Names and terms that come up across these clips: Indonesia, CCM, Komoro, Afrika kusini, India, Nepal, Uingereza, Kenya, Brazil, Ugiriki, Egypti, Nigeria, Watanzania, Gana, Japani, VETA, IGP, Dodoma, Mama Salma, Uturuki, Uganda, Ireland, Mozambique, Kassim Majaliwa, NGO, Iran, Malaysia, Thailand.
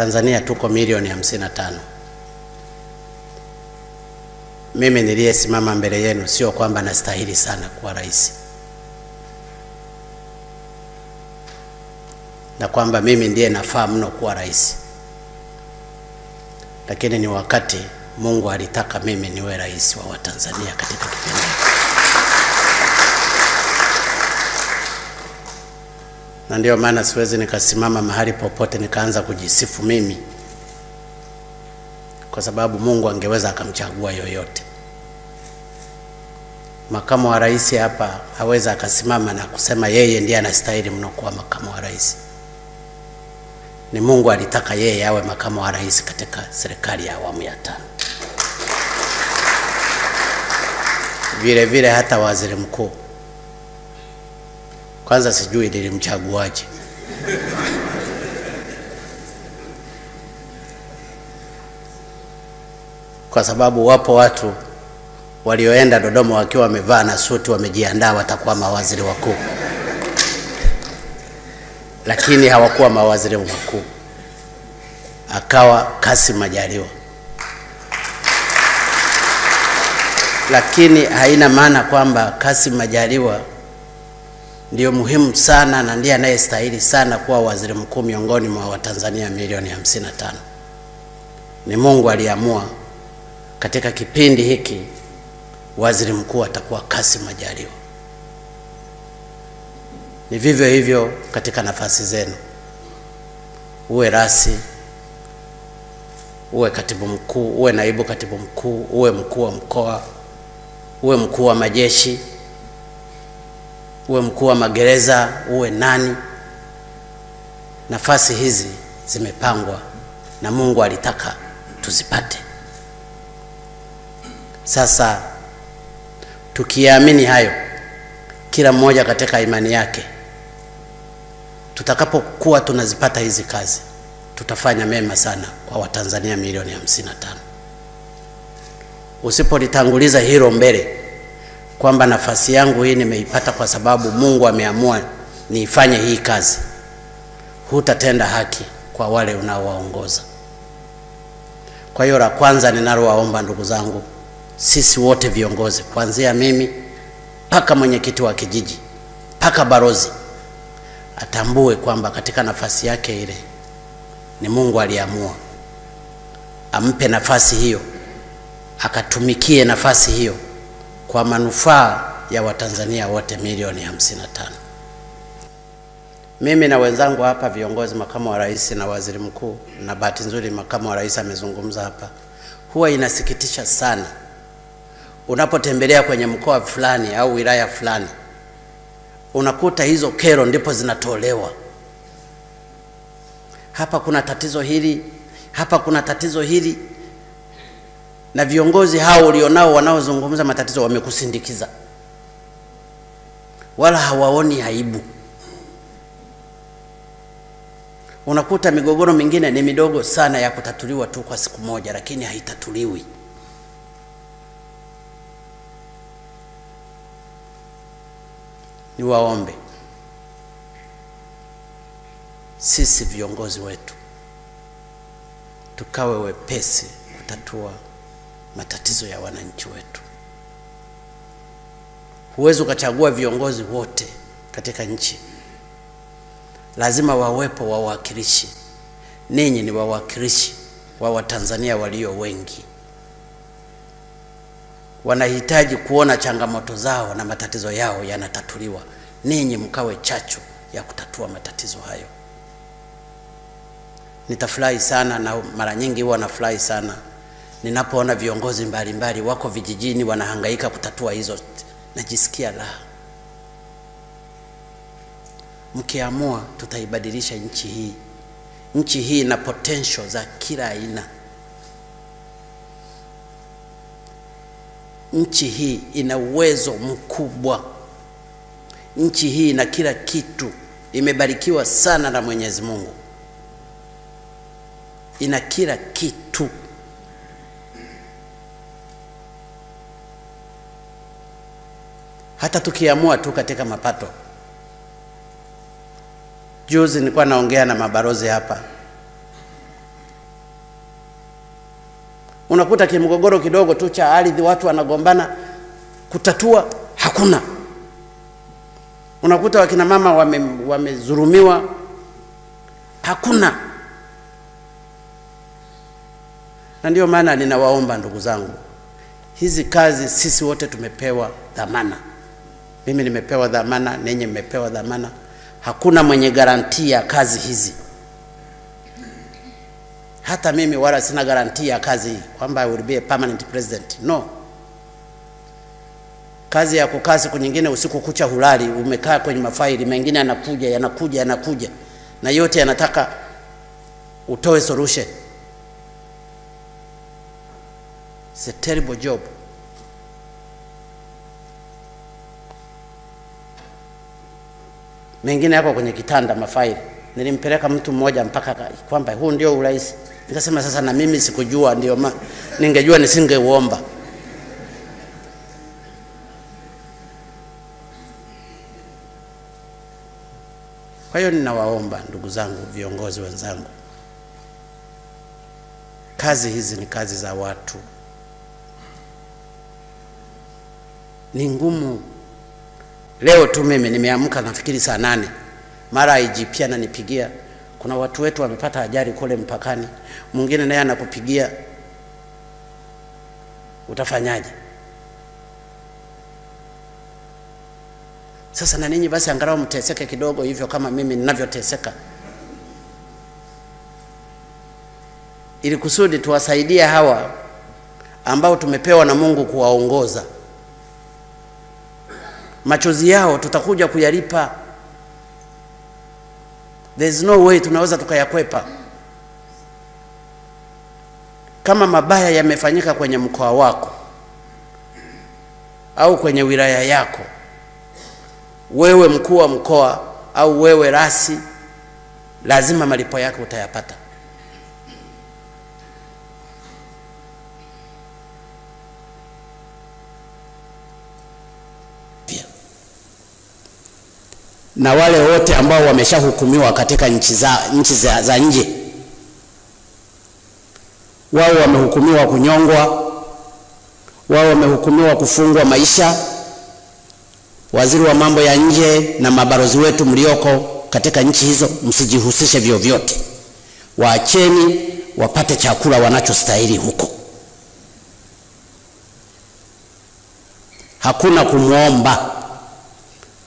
Tanzania tuko milioni 55. Mimi niliyesimama mbele yenu sio kwamba nastahili sana kuwa rais, na kwamba mimi ndiye nafaa mno kuwa rais, lakini ni wakati Mungu alitaka mimi niwe rais wa Watanzania katika kipindi. Na ndio maana siwezi nikasimama mahali popote nikaanza kujisifu mimi, kwa sababu Mungu angeweza akamchagua yoyote. Makamu wa rais hapa haweza akasimama na kusema yeye ndiye anastahili mno kuwa makamu wa rais. Ni Mungu alitaka yeye awe makamu wa rais katika serikali ya awamu ya 5. Vile vile hata waziri mkuu, kwanza sijui nilimchaguaje. Kwa sababu wapo watu walioenda Dodoma wakiwa wamevaa na suti, wamejiandaa watakuwa mawaziri wakuu, lakini hawakuwa mawaziri wakuu. Akawa Kassim Majaliwa. Lakini haina maana kwamba Kassim Majaliwa ndio muhimu sana na ndiye anayestahili sana kuwa waziri mkuu miongoni mwa Watanzania milioni 55. Ni Mungu aliamua katika kipindi hiki waziri mkuu atakuwa Kassim Majaliwa. Ni vivyo hivyo katika nafasi zenu. Uwe rasi, uwe katibu mkuu, uwe naibu katibu mkuu, uwe mkuu wa mkoa, uwe mkuu wa majeshi, uwe mkuu wa magereza, uwe nani. Nafasi hizi zimepangwa na Mungu alitaka tuzipate. Sasa tukiamini hayo, kila mmoja katika imani yake, tutakapokuwa tunazipata hizi kazi, tutafanya mema sana kwa Watanzania milioni 55. Usipolitanguliza hilo mbele, kwamba nafasi yangu hii nimeipata kwa sababu Mungu ameamua niifanye hii kazi, hutatenda haki kwa wale unaowaongoza. Kwa hiyo la kwanza ninalowaomba ndugu zangu, sisi wote viongozi, kuanzia mimi mpaka mwenyekiti wa kijiji, mpaka barozi, atambue kwamba katika nafasi yake ile ni Mungu aliamua ampe nafasi hiyo, akatumikie nafasi hiyo kwa manufaa ya Watanzania wote milioni 55. Mimi na wenzangu hapa viongozi, makamu wa rais na waziri mkuu, na bahati nzuri makamu wa rais amezungumza hapa, huwa inasikitisha sana unapotembelea kwenye mkoa fulani au wilaya fulani, unakuta hizo kero ndipo zinatolewa. Hapa kuna tatizo hili, hapa kuna tatizo hili, na viongozi hao ulionao wanaozungumza matatizo wamekusindikiza, wala hawaoni aibu. Unakuta migogoro mingine ni midogo sana ya kutatuliwa tu kwa siku moja, lakini haitatuliwi. Niwaombe sisi viongozi wetu tukawe wepesi kutatua matatizo ya wananchi wetu. Huwezi ukachagua viongozi wote katika nchi. Lazima wawepo wawakilishi. Ninyi ni wawakilishi wa Watanzania walio wengi. Wanahitaji kuona changamoto zao na matatizo yao yanatatuliwa. Ninyi mkawe chachu ya kutatua matatizo hayo. Nitafurahi sana, na mara nyingi huwa nafurahi sana ninapoona viongozi mbalimbali wako vijijini wanahangaika kutatua hizo. Najisikia raha. Mkiamua tutaibadilisha nchi hii. Nchi hii ina potential za kila aina. Nchi hii ina uwezo mkubwa. Nchi hii ina kila kitu. Imebarikiwa sana na Mwenyezi Mungu. Ina kila kitu. Hata tukiamua tu katika mapato. Juzi nilikuwa naongea na mabarozi hapa. Unakuta kimgogoro kidogo tu cha ardhi watu wanagombana, kutatua hakuna. Unakuta wakina mama wamezurumiwa, hakuna. Na ndio maana ninawaomba ndugu zangu, hizi kazi sisi wote tumepewa dhamana. Mimi nimepewa dhamana, ninyi mmepewa dhamana. Hakuna mwenye garantia ya kazi hizi. Hata mimi wala sina garantia ya kazi kwamba I will be a permanent president. No. Kazi ya kukasi kunyingine usiku kucha hulali, umekaa kwenye mafaili, mengine yanakuja. Na yote yanataka utoe solution. It's a terrible job. Mengine yako kwenye kitanda mafaili. Nilimpeleka mtu mmoja mpaka kwamba huu ndio urais. Nikasema sasa na mimi sikujua, ndio ma ningejua nisingeuomba. Kwa hiyo ninawaomba ndugu zangu, viongozi wenzangu, kazi hizi ni kazi za watu. Ni ngumu. Leo tu mimi nimeamka nafikiri saa 8. Mara IGP ananipigia, kuna watu wetu wamepata ajali kule mpakani. Mwingine naye anakupigia. Utafanyaje? Sasa na ninyi basi angalau mteseke kidogo hivyo kama mimi ninavyoteseka, ili kusudi tuwasaidie hawa ambao tumepewa na Mungu kuwaongoza. Machozi yao tutakuja kuyalipa. There's no way tunaweza tukayakwepa. Kama mabaya yamefanyika kwenye mkoa wako au kwenye wilaya yako, wewe mkuu wa mkoa au wewe rasi, lazima malipo yako utayapata. Na wale wote ambao wameshahukumiwa katika nchi za nje, wao wamehukumiwa kunyongwa, wao wamehukumiwa kufungwa maisha. Waziri wa mambo ya nje na mabalozi wetu mlioko katika nchi hizo, msijihusishe vyovyote. Waacheni wapate chakula wanachostahili huko. Hakuna kumuomba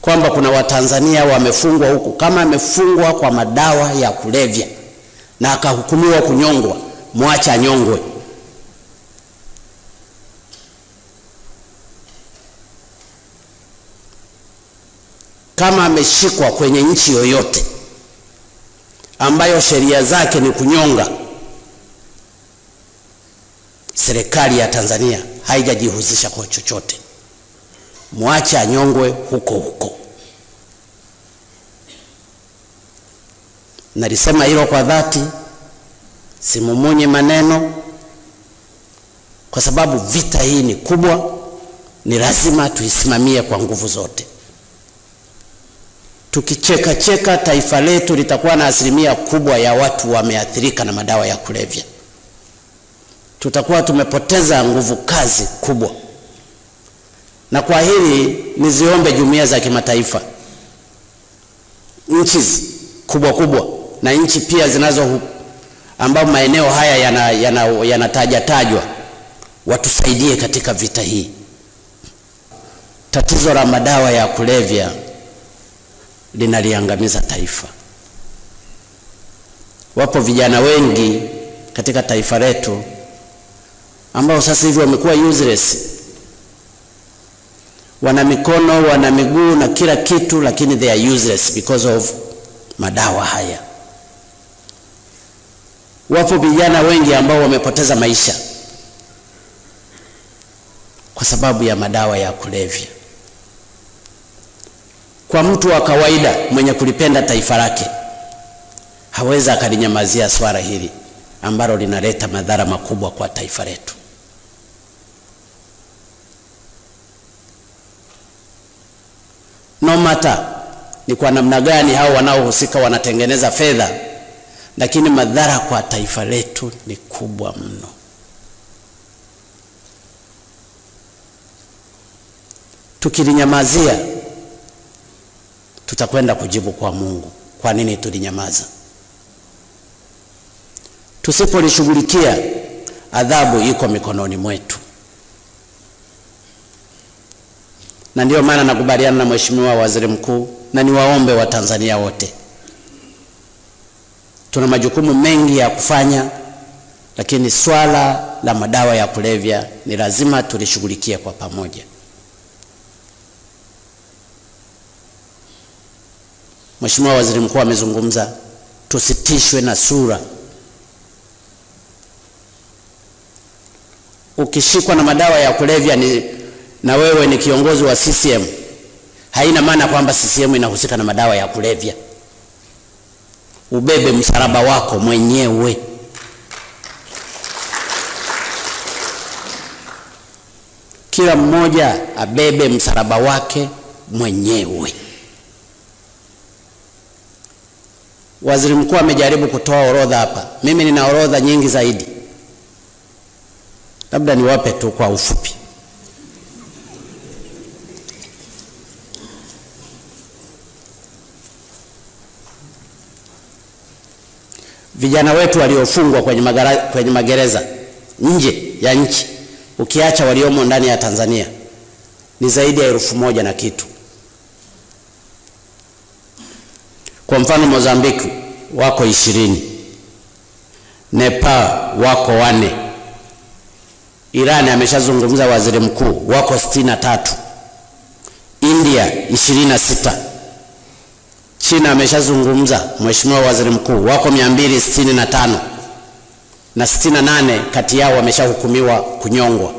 kwamba kuna Watanzania wamefungwa huku. Kama amefungwa kwa madawa ya kulevya na akahukumiwa kunyongwa, mwacha nyongwe. Kama ameshikwa kwenye nchi yoyote ambayo sheria zake ni kunyonga, serikali ya Tanzania haijajihusisha kwa chochote. Mwacha nyongwe huko huko. Nalisema hilo kwa dhati, simumunye maneno, kwa sababu vita hii ni kubwa, ni lazima tuisimamie kwa nguvu zote. Tukicheka cheka taifa letu litakuwa na asilimia kubwa ya watu wameathirika na madawa ya kulevya. Tutakuwa tumepoteza nguvu kazi kubwa. Na kwa hili niziombe jumuiya za kimataifa, nchi kubwa kubwa na nchi pia zinazo ambao maeneo haya yanataja tajwa, watusaidie katika vita hii. Tatizo la madawa ya kulevya linaliangamiza taifa. Wapo vijana wengi katika taifa letu ambao sasa hivi wamekuwa useless. Wana mikono, wana miguu na kila kitu, lakini they are useless because of madawa haya. Wapo vijana wengi ambao wamepoteza maisha kwa sababu ya madawa ya kulevya. Kwa mtu wa kawaida mwenye kulipenda taifa lake, hawezi akalinyamazia swala hili ambalo linaleta madhara makubwa kwa taifa letu. No matter ni kwa namna gani hao wanaohusika wanatengeneza fedha, lakini madhara kwa taifa letu ni kubwa mno. tukilinyamazia tutakwenda kujibu kwa Mungu kwa nini tulinyamaza. Tusipolishughulikia, adhabu iko mikononi mwetu. Na ndio maana nakubaliana na Mheshimiwa Waziri Mkuu, na niwaombe wa Tanzania wote. Tuna majukumu mengi ya kufanya, lakini swala la madawa ya kulevya ni lazima tulishughulikie kwa pamoja. Mheshimiwa Waziri Mkuu amezungumza, tusitishwe na sura. Ukishikwa na madawa ya kulevya na wewe ni kiongozi wa CCM, haina maana kwamba CCM inahusika na madawa ya kulevya. Ubebe msalaba wako mwenyewe. Kila mmoja abebe msalaba wake mwenyewe. Waziri Mkuu amejaribu kutoa orodha hapa. Mimi nina orodha nyingi zaidi. Labda niwape tu kwa ufupi. Vijana wetu waliofungwa kwenye magereza nje ya nchi, ukiacha waliomo ndani ya Tanzania, ni zaidi ya 1000 na kitu. Kwa mfano, Mozambique wako 20, Nepal wako 4, Iran ameshazungumza Waziri Mkuu wako 63, India 26, China ameshazungumza Mheshimiwa Waziri Mkuu wako 265, na 68 kati yao wameshahukumiwa kunyongwa.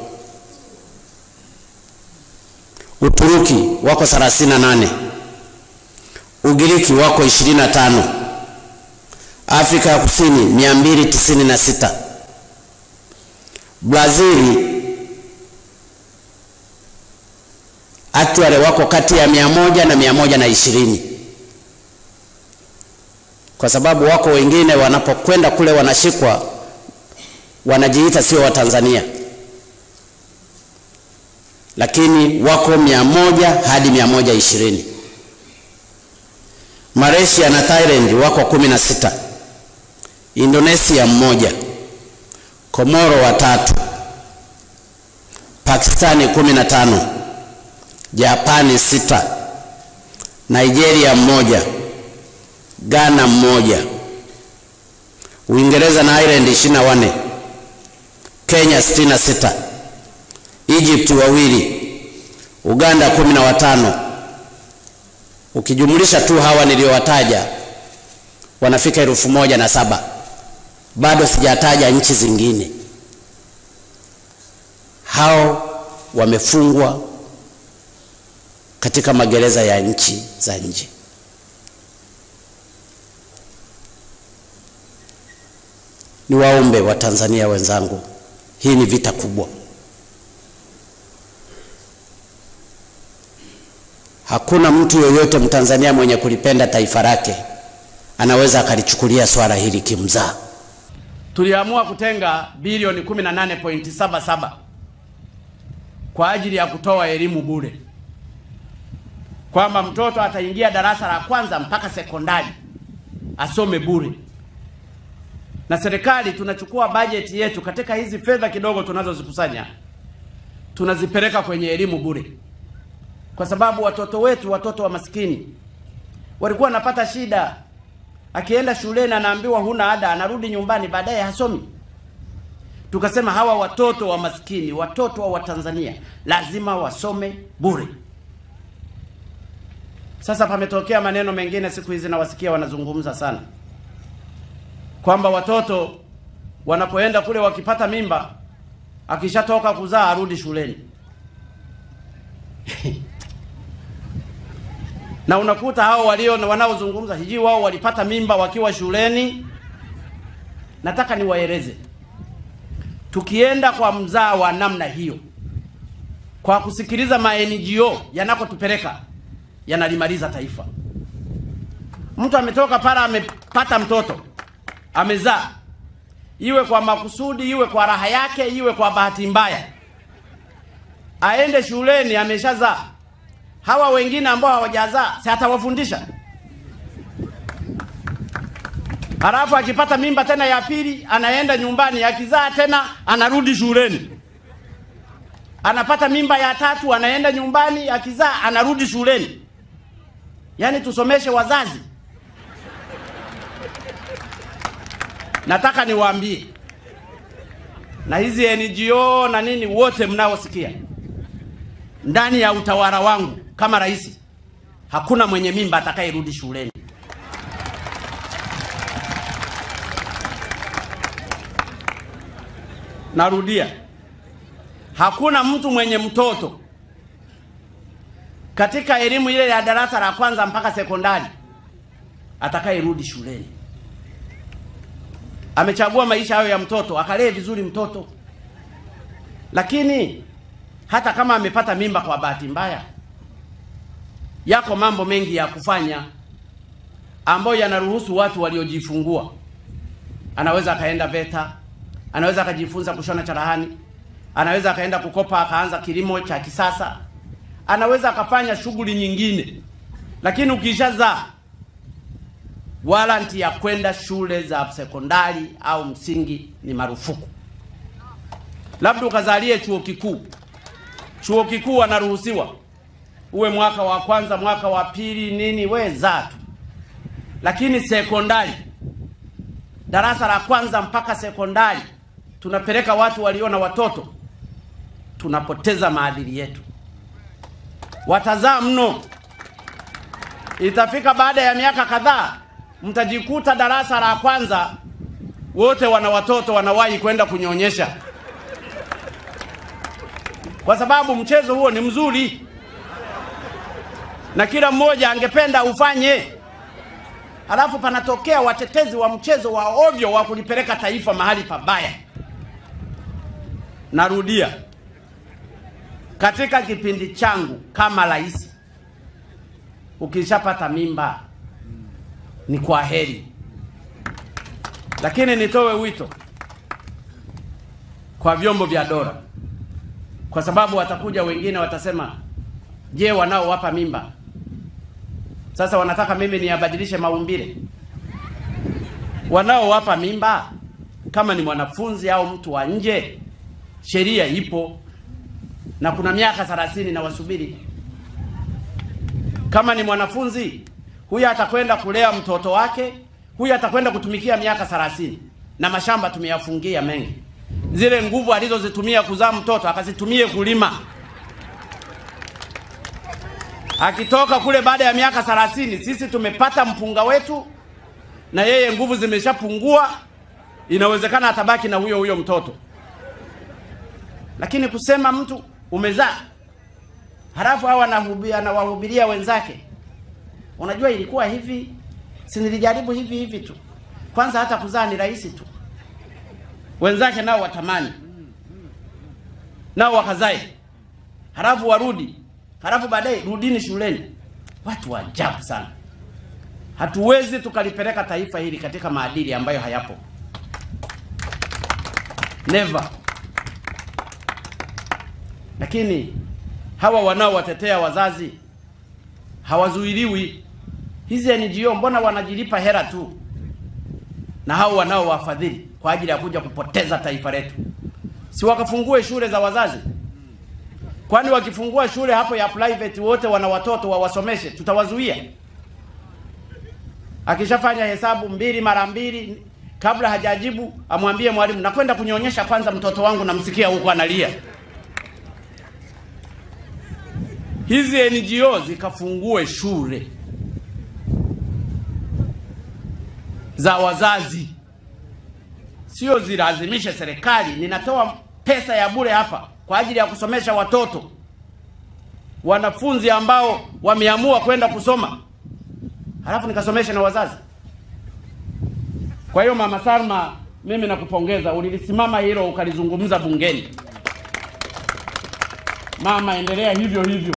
Uturuki wako 38, Ugiriki wako 25, Afrika Kusini 296, Brazil atuare wako kati ya 100 na 120. Kwa sababu wako wengine wanapokwenda kule wanashikwa, wanajiita sio wa Tanzania, lakini wako 100 hadi 120. Malaysia na Thailand wako 16, Indonesia 1, Komoro 3, Pakistani 15, Japani 6, Nigeria 1, Gana 1, Uingereza na Ireland 24, Kenya 66, Egypti 2, Uganda 15. Ukijumulisha tu hawa niliowataja wanafika 1007. Bado sijataja nchi zingine. Hao wamefungwa katika magereza ya nchi za nje. Niwaombe wa Tanzania wenzangu, hii ni vita kubwa. Hakuna mtu yoyote Mtanzania mwenye kulipenda taifa lake anaweza akalichukulia swala hili kimzaha. Tuliamua kutenga bilioni 18.77 kwa ajili ya kutoa elimu bure, kwamba mtoto ataingia darasa la kwanza mpaka sekondari asome bure. Na serikali tunachukua bajeti yetu katika hizi fedha kidogo tunazozikusanya, tunazipeleka kwenye elimu bure, kwa sababu watoto wetu, watoto wa maskini, walikuwa wanapata shida. Akienda shuleni anaambiwa huna ada, anarudi nyumbani baadaye hasomi. Tukasema hawa watoto wa maskini, watoto wa Tanzania lazima wasome bure. Sasa pametokea maneno mengine siku hizi na wasikia wanazungumza sana, kwamba watoto wanapoenda kule wakipata mimba, akishatoka kuzaa arudi shuleni. Na unakuta hao wanaozungumza hiji wao walipata mimba wakiwa shuleni. Nataka niwaeleze, tukienda kwa mzaa wa namna hiyo, kwa kusikiliza ma-NGO yanakotupeleka, yanalimaliza taifa. Mtu ametoka para amepata mtoto, amezaa, iwe kwa makusudi, iwe kwa raha yake, iwe kwa bahati mbaya, aende shuleni ameshazaa, hawa wengine ambao hawajazaa si atawafundisha? Halafu akipata mimba tena ya pili anaenda nyumbani, akizaa tena anarudi shuleni. Anapata mimba ya tatu anaenda nyumbani, akizaa anarudi shuleni. Yani tusomeshe wazazi. Nataka niwaambie, na hizi NGO na nini wote mnaosikia, ndani ya utawala wangu kama rais hakuna mwenye mimba atakayerudi shuleni. Narudia, hakuna mtu mwenye mtoto katika elimu ile ya darasa la kwanza mpaka sekondari atakayerudi shuleni. Amechagua maisha hayo ya mtoto, akalee vizuri mtoto. Lakini hata kama amepata mimba kwa bahati mbaya, yako mambo mengi ya kufanya ambayo yanaruhusu watu waliojifungua. Anaweza akaenda VETA, anaweza akajifunza kushona cherehani, anaweza akaenda kukopa akaanza kilimo cha kisasa, anaweza akafanya shughuli nyingine. Lakini ukishazaa, waranti ya kwenda shule za sekondari au msingi ni marufuku. Labda ukazalie chuo kikuu. Chuo kikuu wanaruhusiwa uwe mwaka wa kwanza, mwaka wa pili, nini, we zatu. Lakini sekondari, darasa la kwanza mpaka sekondari, tunapeleka watu waliona watoto, tunapoteza maadili yetu. Watazaa mno. Itafika baada ya miaka kadhaa mtajikuta darasa la kwanza wote wana watoto wanawahi kwenda kunyonyesha. Kwa sababu mchezo huo ni mzuri na kila mmoja angependa ufanye. Alafu panatokea watetezi wa mchezo wa ovyo wa kulipeleka taifa mahali pabaya. Narudia, katika kipindi changu kama rais, ukishapata mimba ni kwa heri. Lakini nitowe wito kwa vyombo vya dola, kwa sababu watakuja wengine watasema, je, wanaowapa mimba sasa wanataka mimi niyabadilishe maumbile? Wanaowapa mimba kama ni mwanafunzi au mtu wa nje, sheria ipo na kuna miaka 30 na wasubiri. Kama ni mwanafunzi, huyu atakwenda kulea mtoto wake, huyu atakwenda kutumikia miaka 30, na mashamba tumeyafungia mengi. Zile nguvu alizozitumia kuzaa mtoto akazitumie kulima. Akitoka kule baada ya miaka 30, sisi tumepata mpunga wetu na yeye nguvu zimeshapungua, inawezekana atabaki na huyo mtoto. Lakini kusema mtu umezaa halafu hawa anawahubiria wenzake, unajua ilikuwa hivi, si nilijaribu hivi tu. Kwanza hata kuzaa ni rahisi tu. Wenzake nao watamani, nao wakazae, halafu warudi, halafu baadaye rudini shuleni. Watu wa ajabu sana. Hatuwezi tukalipeleka taifa hili katika maadili ambayo hayapo. Never. Lakini hawa wanaowatetea wazazi hawazuiliwi. Hizi NGO mbona wanajilipa hera tu, na hao wanaowafadhili kwa ajili ya kuja kupoteza taifa letu. Si wakafungue shule za wazazi? Kwani wakifungua shule hapo ya private wote wana watoto wawasomeshe, tutawazuia? Akishafanya hesabu 2 mara 2 kabla hajajibu, amwambie mwalimu, nakwenda kunyonyesha kwanza mtoto wangu, namsikia huko analia. Hizi NGO zikafungue shule za wazazi, sio zilazimisha serikali. Ninatoa pesa ya bure hapa kwa ajili ya kusomesha watoto, wanafunzi ambao wameamua kwenda kusoma, halafu nikasomesha na wazazi. Kwa hiyo Mama Salma, mimi nakupongeza, ulilisimama hilo ukalizungumza bungeni. Mama, endelea hivyo hivyo.